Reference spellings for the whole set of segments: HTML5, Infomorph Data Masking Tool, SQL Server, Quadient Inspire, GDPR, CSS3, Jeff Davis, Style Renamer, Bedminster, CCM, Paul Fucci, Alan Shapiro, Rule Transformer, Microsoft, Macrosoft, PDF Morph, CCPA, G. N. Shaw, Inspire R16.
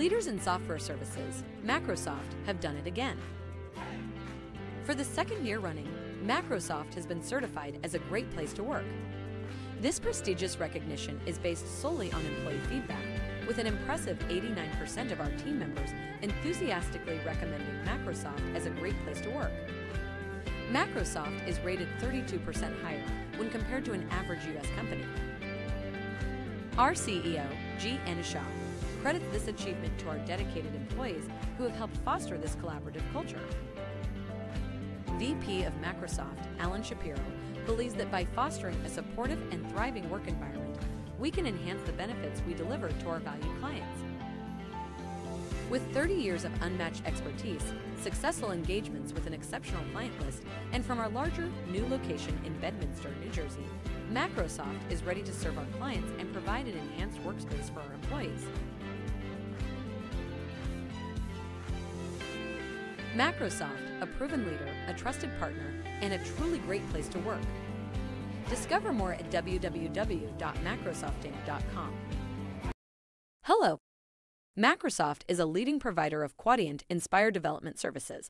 Leaders in software services, Macrosoft, have done it again. For the second year running, Macrosoft has been certified as a great place to work. This prestigious recognition is based solely on employee feedback, with an impressive 89% of our team members enthusiastically recommending Macrosoft as a great place to work. Macrosoft is rated 32% higher when compared to an average U.S. company. Our CEO, G. N. Shaw, credits this achievement to our dedicated employees who have helped foster this collaborative culture. VP of Macrosoft, Alan Shapiro, believes that by fostering a supportive and thriving work environment, we can enhance the benefits we deliver to our valued clients. With 30 years of unmatched expertise, successful engagements with an exceptional client list, and from our larger, new location in Bedminster, New Jersey, Macrosoft is ready to serve our clients and provide an enhanced workspace for our employees. Macrosoft, a proven leader, a trusted partner, and a truly great place to work. Discover more at www.macrosoftinc.com. Hello. Macrosoft is a leading provider of Quadient Inspire development services.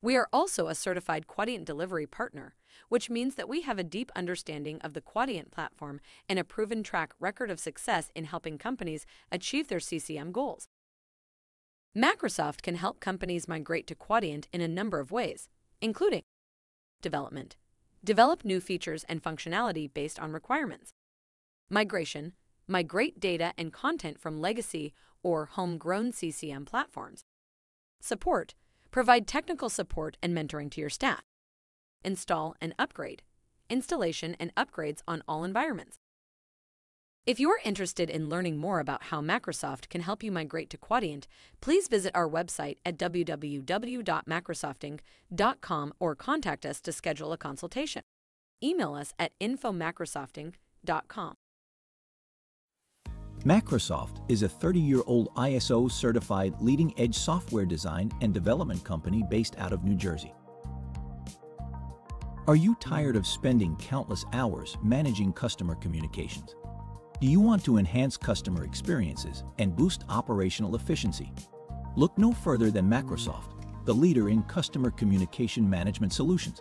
We are also a certified Quadient delivery partner, which means that we have a deep understanding of the Quadient platform and a proven track record of success in helping companies achieve their CCM goals. Macrosoft can help companies migrate to Quadient in a number of ways, including development, develop new features and functionality based on requirements; migration, migrate data and content from legacy or homegrown CCM platforms; support, provide technical support and mentoring to your staff; install and upgrade, installation and upgrades on all environments. If you are interested in learning more about how Macrosoft can help you migrate to Quadient, please visit our website at www.macrosoftinc.com or contact us to schedule a consultation. Email us at info@macrosoftinc.com. Macrosoft is a 30-year-old ISO-certified leading-edge software design and development company based out of New Jersey. Are you tired of spending countless hours managing customer communications? Do you want to enhance customer experiences and boost operational efficiency? Look no further than Macrosoft, the leader in customer communication management solutions.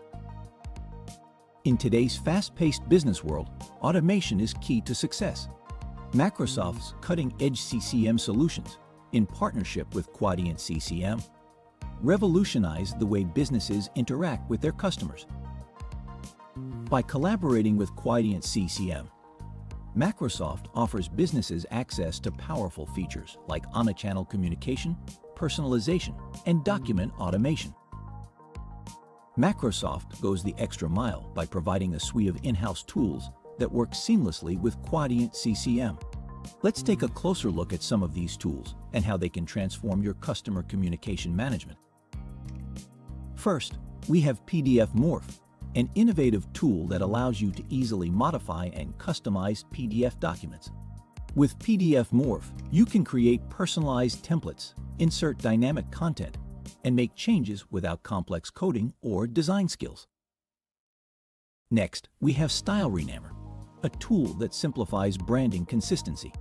In today's fast-paced business world, automation is key to success. Macrosoft's cutting-edge CCM solutions, in partnership with Quadient CCM, revolutionize the way businesses interact with their customers. By collaborating with Quadient CCM, Macrosoft offers businesses access to powerful features like omnichannel communication, personalization, and document automation. Macrosoft goes the extra mile by providing a suite of in-house tools that work seamlessly with Quadient CCM. Let's take a closer look at some of these tools and how they can transform your customer communication management. First, we have PDF Morph, an innovative tool that allows you to easily modify and customize PDF documents. With PDF Morph, you can create personalized templates, insert dynamic content, and make changes without complex coding or design skills. Next, we have Style Renamer, a tool that simplifies branding consistency.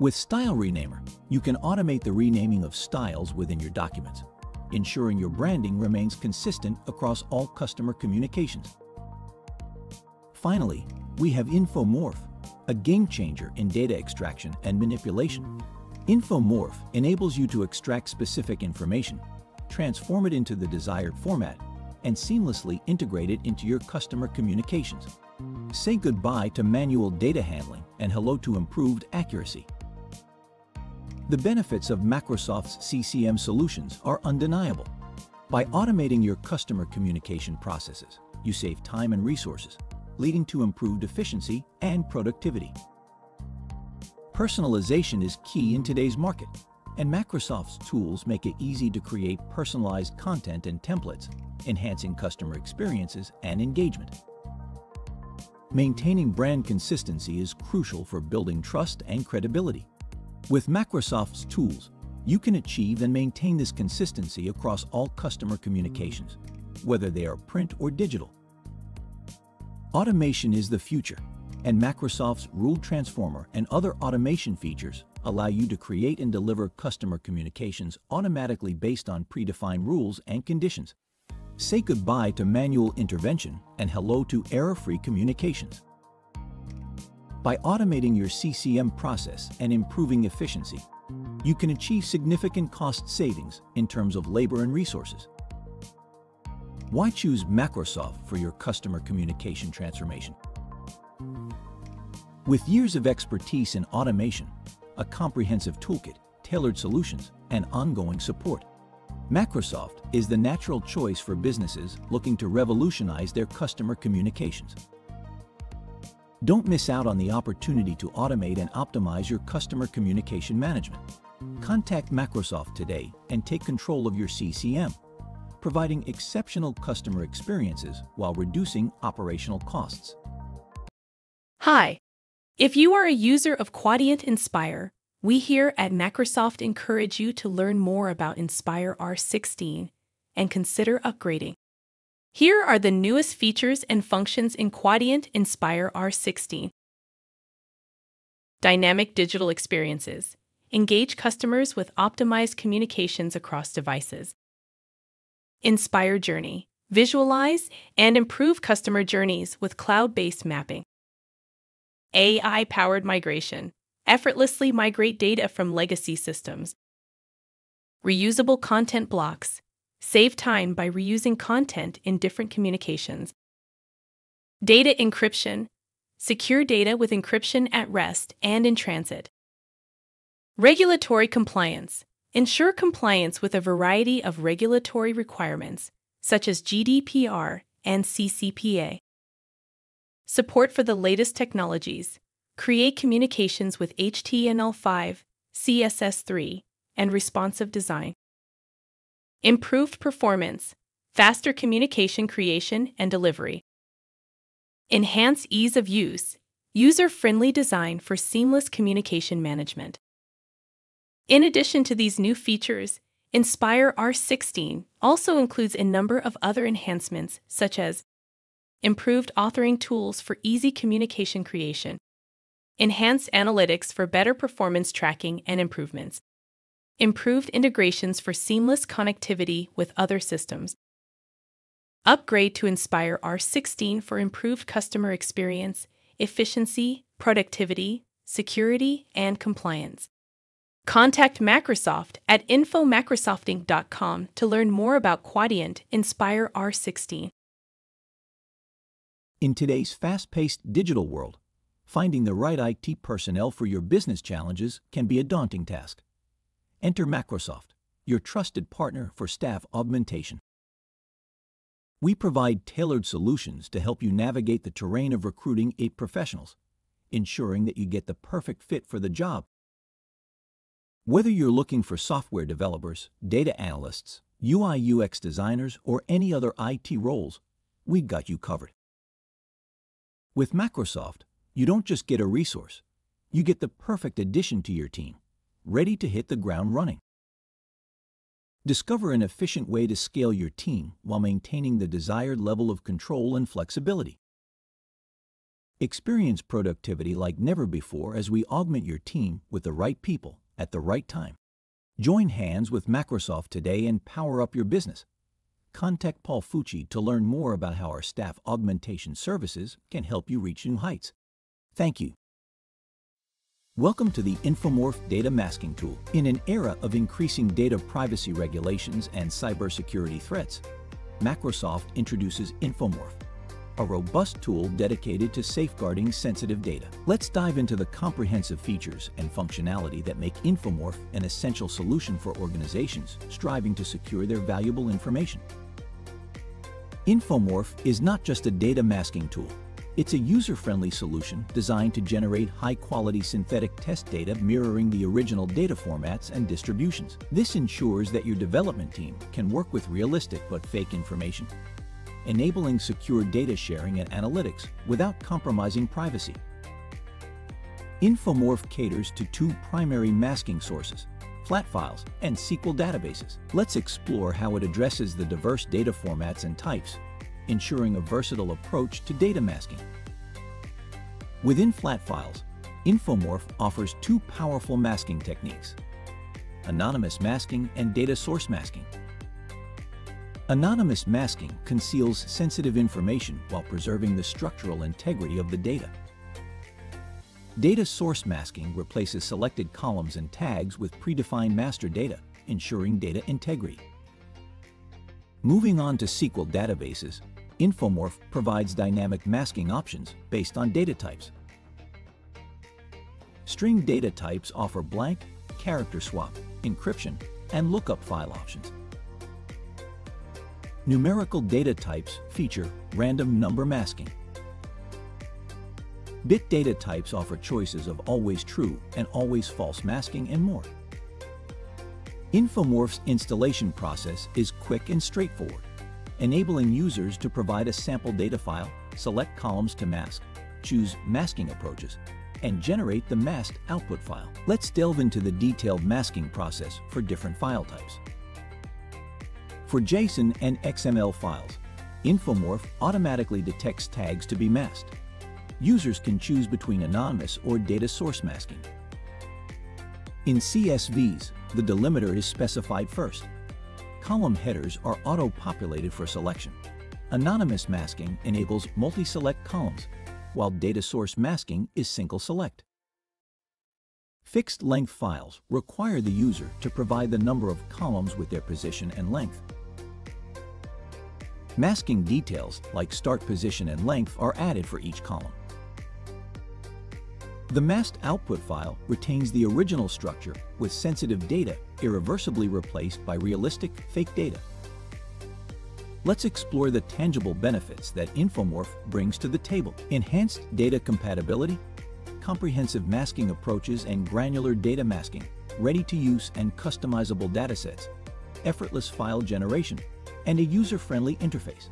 With Style Renamer, you can automate the renaming of styles within your documents, ensuring your branding remains consistent across all customer communications. Finally, we have Infomorph, a game changer in data extraction and manipulation. Infomorph enables you to extract specific information, transform it into the desired format, and seamlessly integrate it into your customer communications. Say goodbye to manual data handling and hello to improved accuracy. The benefits of Microsoft's CCM solutions are undeniable. By automating your customer communication processes, you save time and resources, leading to improved efficiency and productivity. Personalization is key in today's market, and Microsoft's tools make it easy to create personalized content and templates, enhancing customer experiences and engagement. Maintaining brand consistency is crucial for building trust and credibility. With Microsoft's tools, you can achieve and maintain this consistency across all customer communications, whether they are print or digital. Automation is the future, and Microsoft's Rule Transformer and other automation features allow you to create and deliver customer communications automatically based on predefined rules and conditions. Say goodbye to manual intervention and hello to error-free communications. By automating your CCM process and improving efficiency, you can achieve significant cost savings in terms of labor and resources. Why choose Microsoft for your customer communication transformation? With years of expertise in automation, a comprehensive toolkit, tailored solutions, and ongoing support, Microsoft is the natural choice for businesses looking to revolutionize their customer communications. Don't miss out on the opportunity to automate and optimize your customer communication management. Contact Microsoft today and take control of your CCM, providing exceptional customer experiences while reducing operational costs. Hi, if you are a user of Quadient Inspire, we here at Microsoft encourage you to learn more about Inspire R16 and consider upgrading. Here are the newest features and functions in Quadient Inspire R16. Dynamic digital experiences. Engage customers with optimized communications across devices. Inspire Journey. Visualize and improve customer journeys with cloud-based mapping. AI-powered migration. Effortlessly migrate data from legacy systems. Reusable content blocks. Save time by reusing content in different communications. Data encryption. Secure data with encryption at rest and in transit. Regulatory compliance. Ensure compliance with a variety of regulatory requirements, such as GDPR and CCPA. Support for the latest technologies. Create communications with HTML5, CSS3, and responsive design. Improved performance, faster communication creation and delivery. Enhance ease of use, user-friendly design for seamless communication management. In addition to these new features, Inspire R16 also includes a number of other enhancements such as improved authoring tools for easy communication creation, enhanced analytics for better performance tracking and improvements, improved integrations for seamless connectivity with other systems. Upgrade to Inspire R16 for improved customer experience, efficiency, productivity, security, and compliance. Contact Microsoft at info@microsoftinc.com to learn more about Quadient Inspire R16. In today's fast-paced digital world, finding the right IT personnel for your business challenges can be a daunting task. Enter Microsoft, your trusted partner for staff augmentation. We provide tailored solutions to help you navigate the terrain of recruiting IT professionals, ensuring that you get the perfect fit for the job. Whether you're looking for software developers, data analysts, UI/UX designers, or any other IT roles, we've got you covered. With Microsoft, you don't just get a resource, you get the perfect addition to your team, ready to hit the ground running. Discover an efficient way to scale your team while maintaining the desired level of control and flexibility. Experience productivity like never before as we augment your team with the right people at the right time. Join hands with Microsoft today and power up your business. Contact Paul Fucci to learn more about how our staff augmentation services can help you reach new heights. Thank you. Welcome to the Infomorph Data Masking Tool. In an era of increasing data privacy regulations and cybersecurity threats, Microsoft introduces Infomorph, a robust tool dedicated to safeguarding sensitive data. Let's dive into the comprehensive features and functionality that make Infomorph an essential solution for organizations striving to secure their valuable information. Infomorph is not just a data masking tool. It's a user-friendly solution designed to generate high-quality synthetic test data mirroring the original data formats and distributions. This ensures that your development team can work with realistic but fake information, enabling secure data sharing and analytics without compromising privacy. Infomorph caters to two primary masking sources: flat files and SQL databases. Let's explore how it addresses the diverse data formats and types, ensuring a versatile approach to data masking. Within flat files, Infomorph offers two powerful masking techniques: anonymous masking and data source masking. Anonymous masking conceals sensitive information while preserving the structural integrity of the data. Data source masking replaces selected columns and tags with predefined master data, ensuring data integrity. Moving on to SQL databases, Infomorph provides dynamic masking options based on data types. String data types offer blank, character swap, encryption, and lookup file options. Numerical data types feature random number masking. Bit data types offer choices of always true and always false masking and more. Infomorph's installation process is quick and straightforward, enabling users to provide a sample data file, select columns to mask, choose masking approaches, and generate the masked output file. Let's delve into the detailed masking process for different file types. For JSON and XML files, Infomorph automatically detects tags to be masked. Users can choose between anonymous or data source masking. In CSVs, the delimiter is specified first. Column headers are auto-populated for selection. Anonymous masking enables multi-select columns, while data source masking is single select. Fixed-length files require the user to provide the number of columns with their position and length. Masking details like start position and length are added for each column. The masked output file retains the original structure, with sensitive data irreversibly replaced by realistic fake data. Let's explore the tangible benefits that Infomorph brings to the table. Enhanced data compatibility, comprehensive masking approaches and granular data masking, ready-to-use and customizable datasets, effortless file generation, and a user-friendly interface.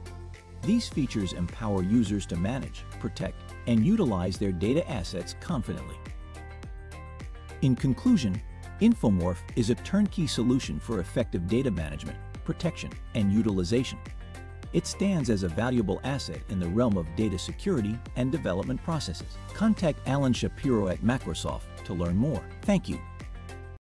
These features empower users to manage, protect, and utilize their data assets confidently. In conclusion, Infomorph is a turnkey solution for effective data management, protection, and utilization. It stands as a valuable asset in the realm of data security and development processes. Contact Alan Shapiro at Macrosoft to learn more. Thank you.